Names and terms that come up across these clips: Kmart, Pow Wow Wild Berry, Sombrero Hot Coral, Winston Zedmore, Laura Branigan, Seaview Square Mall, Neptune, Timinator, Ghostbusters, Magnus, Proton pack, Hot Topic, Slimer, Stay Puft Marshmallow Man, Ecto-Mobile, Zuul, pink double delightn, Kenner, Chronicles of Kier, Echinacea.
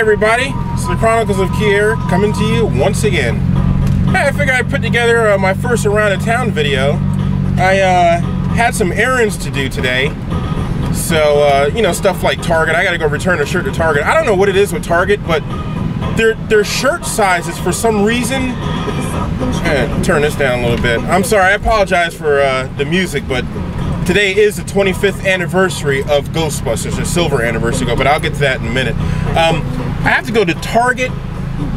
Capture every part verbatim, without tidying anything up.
everybody, it's the Chronicles of Kier coming to you once again. Hey, I figured I'd put together uh, my first around of town video. I uh, had some errands to do today, so uh, you know, stuff like Target. I gotta go return a shirt to Target. I don't know what it is with Target, but their their shirt sizes for some reason. Eh, turn this down a little bit. I'm sorry. I apologize for uh, the music, but today is the twenty-fifth anniversary of Ghostbusters, their silver anniversary ago, but I'll get to that in a minute. Um, I have to go to Target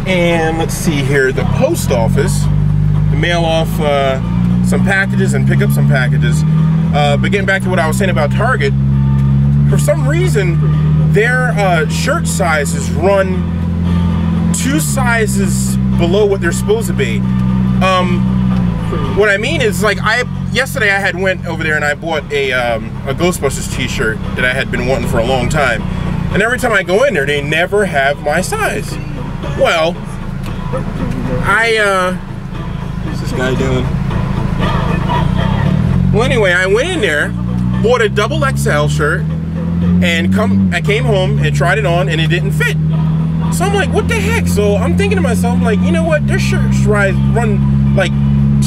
and, let's see here, the post office to mail off uh, some packages and pick up some packages. Uh, but getting back to what I was saying about Target, for some reason, their uh, shirt sizes run two sizes below what they're supposed to be. Um, What I mean is, like, I yesterday I had went over there and I bought a, um, a Ghostbusters t-shirt that I had been wanting for a long time. And every time I go in there, they never have my size. Well, I, uh... what's this guy doing? Well, anyway, I went in there, bought a double X L shirt, and come I came home and tried it on, and it didn't fit. So I'm like, what the heck? So I'm thinking to myself, like, you know what? Their shirts run, like,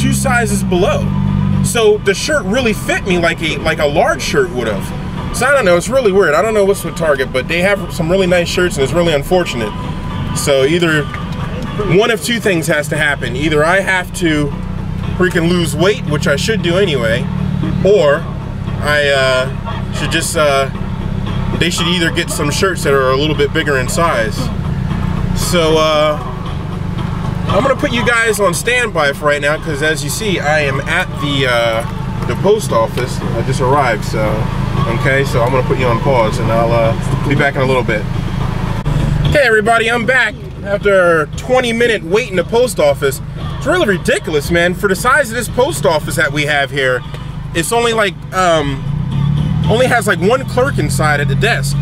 two sizes below, so the shirt really fit me like a like a large shirt would have. So I don't know, it's really weird. I don't know what's with Target, but they have some really nice shirts and it's really unfortunate. So either one of two things has to happen. Either I have to freaking lose weight, which I should do anyway, or I uh, should just uh, they should either get some shirts that are a little bit bigger in size. So uh I'm gonna put you guys on standby for right now, because as you see, I am at the uh, the post office. I just arrived, so okay. So I'm gonna put you on pause, and I'll uh, be back in a little bit. Okay, everybody, I'm back after a twenty minute wait in the post office. It's really ridiculous, man. For the size of this post office that we have here, it's only like um, only has like one clerk inside at the desk.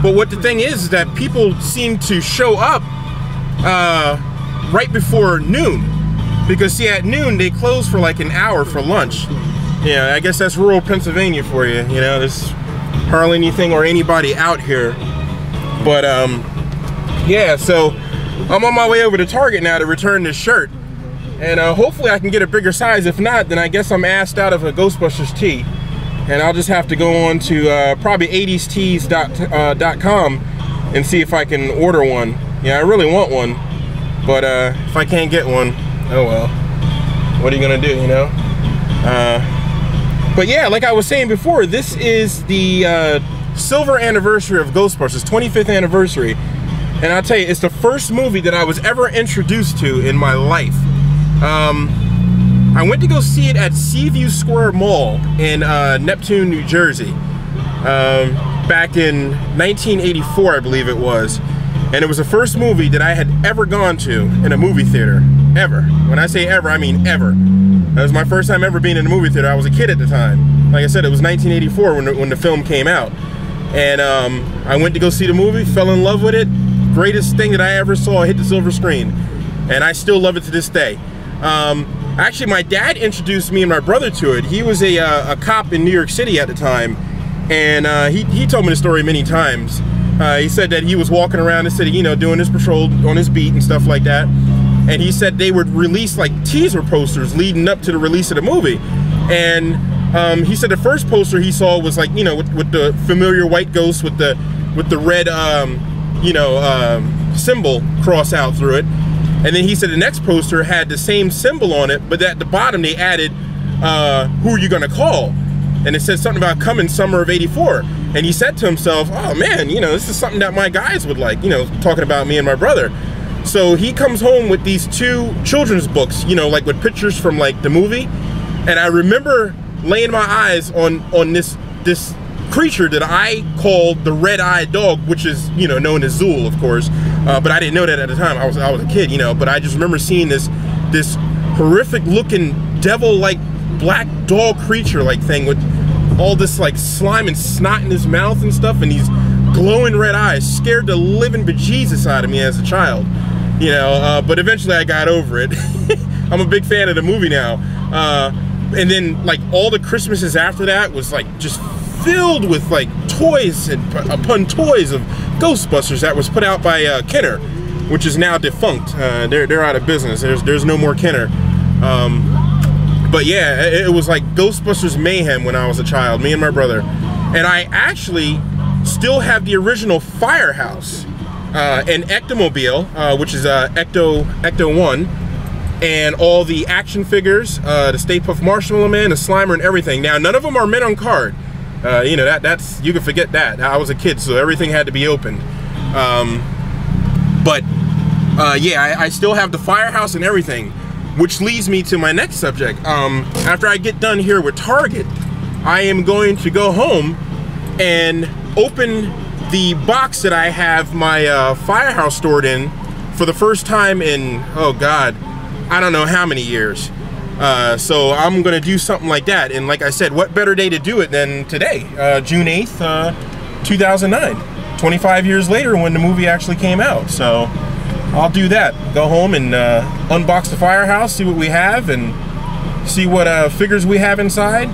But what the thing is, is that people seem to show up. Uh, right before noon, because see, at noon they close for like an hour for lunch. Yeah, I guess that's rural Pennsylvania for you, you know, there's hardly anything or anybody out here. But um yeah, so I'm on my way over to Target now to return this shirt, and uh, hopefully I can get a bigger size. If not, then I guess I'm asked out of a Ghostbusters tee, and I'll just have to go on to uh, probably eighty stees dot com and see if I can order one. Yeah, I really want one. But uh, if I can't get one, oh well. What are you gonna do, you know? Uh, but yeah, like I was saying before, this is the uh, silver anniversary of Ghostbusters, twenty-fifth anniversary. And I'll tell you, it's the first movie that I was ever introduced to in my life. Um, I went to go see it at Seaview Square Mall in uh, Neptune, New Jersey, um, back in nineteen eighty-four, I believe it was. And it was the first movie that I had ever gone to in a movie theater, ever. When I say ever, I mean ever. That was my first time ever being in a movie theater. I was a kid at the time. Like I said, it was nineteen eighty-four when the, when the film came out. And um, I went to go see the movie, fell in love with it. Greatest thing that I ever saw hit the silver screen. And I still love it to this day. Um, actually, my dad introduced me and my brother to it. He was a, uh, a cop in New York City at the time. And uh, he, he told me the story many times. Uh, he said that he was walking around the city, you know, doing his patrol on his beat and stuff like that. And he said they would release like teaser posters leading up to the release of the movie. And um, he said the first poster he saw was like, you know, with, with the familiar white ghost with the with the red, um, you know, um, symbol cross out through it. And then he said the next poster had the same symbol on it, but at the bottom they added, uh, who are you gonna call? And it said something about coming summer of eighty-four. And he said to himself, oh man, you know, this is something that my guys would like, you know, talking about me and my brother. So he comes home with these two children's books, you know, like with pictures from like the movie. And I remember laying my eyes on, on this, this creature that I called the red-eyed dog, which is, you know, known as Zuul, of course. Uh, but I didn't know that at the time. I was, I was a kid, you know, but I just remember seeing this, this horrific looking devil-like black dog creature like thing with all this like slime and snot in his mouth and stuff, and these glowing red eyes scared the living bejesus out of me as a child, you know. Uh, but eventually I got over it. I'm a big fan of the movie now. Uh, and then like all the Christmases after that was like just filled with like toys and upon toys of Ghostbusters that was put out by uh, Kenner, which is now defunct. Uh, they're, they're out of business. There's, there's no more Kenner. Um, but yeah, it, it was like Ghostbusters Mayhem when I was a child, me and my brother. And I actually still have the original Firehouse uh, and Ecto-Mobile, uh, which is uh, Ecto, Ecto one, and all the action figures, uh, the Stay Puft Marshmallow Man, the Slimer, and everything. Now, none of them are mint on card. Uh, you know, that that's, you can forget that. I was a kid, so everything had to be opened. Um, but, uh, yeah, I, I still have the Firehouse and everything, which leads me to my next subject. Um, after I get done here with Target, I am going to go home and open the box that I have my uh, Firehouse stored in for the first time in, oh God, I don't know how many years. Uh, so I'm gonna do something like that, and like I said, what better day to do it than today, uh, June eighth, uh, two thousand nine, twenty-five years later when the movie actually came out. So I'll do that, go home and uh, unbox the Firehouse, see what we have, and see what uh, figures we have inside.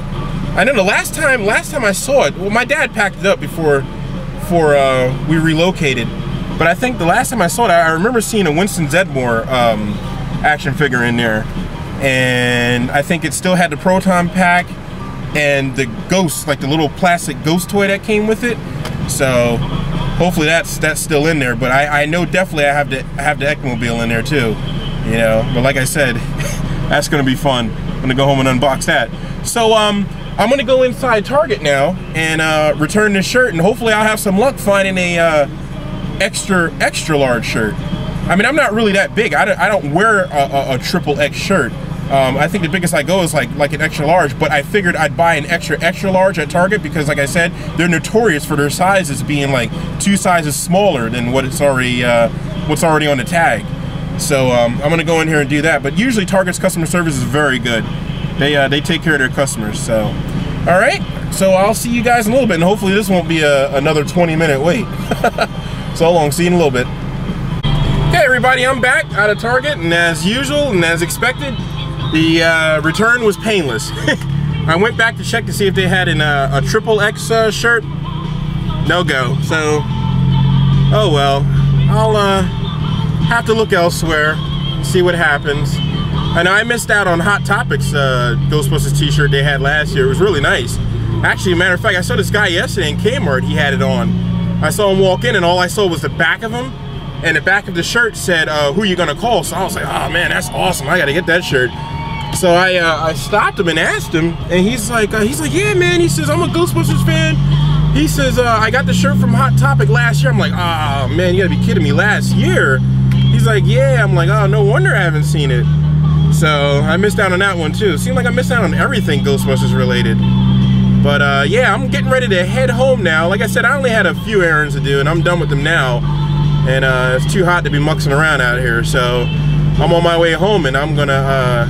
I know the last time last time I saw it, well, my dad packed it up before for uh, we relocated, but I think the last time I saw it, I remember seeing a Winston Zedmore um, action figure in there. And I think it still had the Proton pack and the ghost, like the little plastic ghost toy that came with it. So hopefully that's that's still in there. But I, I know definitely I have to have the Ecto-Mobile in there too, you know. But like I said, that's gonna be fun. I'm gonna go home and unbox that. So um, I'm gonna go inside Target now and uh, return this shirt, and hopefully I'll have some luck finding a uh, extra extra large shirt. I mean, I'm not really that big. I don't, I don't wear a triple X shirt. Um, I think the biggest I go is like like an extra large, but I figured I'd buy an extra extra large at Target because, like I said, they're notorious for their sizes being like two sizes smaller than what it's already uh, what's already on the tag. So um, I'm gonna go in here and do that. But usually Target's customer service is very good. They uh, they take care of their customers. So all right, so I'll see you guys in a little bit, and hopefully this won't be a, another twenty minute wait. So long, see you in a little bit. Hey everybody, I'm back out of Target, and as usual and as expected, the uh, return was painless. I went back to check to see if they had an, uh, a triple X uh, shirt. No go. So, oh well. I'll uh, have to look elsewhere, see what happens. I know I missed out on Hot Topic's uh, Ghostbusters t-shirt they had last year. It was really nice. Actually, matter of fact, I saw this guy yesterday in Kmart. He had it on. I saw him walk in, and all I saw was the back of him. And the back of the shirt said, uh, who are you gonna call? So I was like, oh man, that's awesome. I gotta get that shirt. So I uh, I stopped him and asked him, and he's like, uh, he's like, yeah man, he says, I'm a Ghostbusters fan. He says, uh, I got the shirt from Hot Topic last year. I'm like, oh man, you gotta be kidding me, last year? He's like, yeah. I'm like, oh, no wonder I haven't seen it. So I missed out on that one too. Seemed like I missed out on everything Ghostbusters related. But uh, yeah, I'm getting ready to head home now. Like I said, I only had a few errands to do, and I'm done with them now. And uh, it's too hot to be muxing around out here, so I'm on my way home, and I'm gonna uh,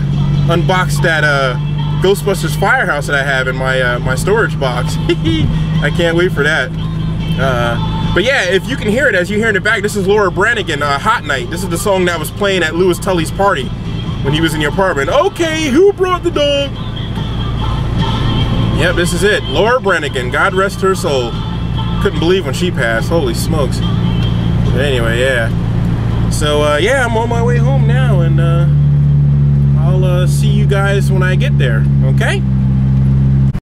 unbox that uh, Ghostbusters Firehouse that I have in my uh, my storage box. I can't wait for that. Uh, but yeah, if you can hear it, as you hear in the back, this is Laura Branigan, uh, Hot Night. This is the song that was playing at Lewis Tully's party when he was in your apartment. Okay, who brought the dog? Yep, this is it. Laura Branigan, God rest her soul. Couldn't believe when she passed, holy smokes. But anyway, yeah. So, uh, yeah, I'm on my way home now, and uh, I'll uh, see you guys when I get there, okay?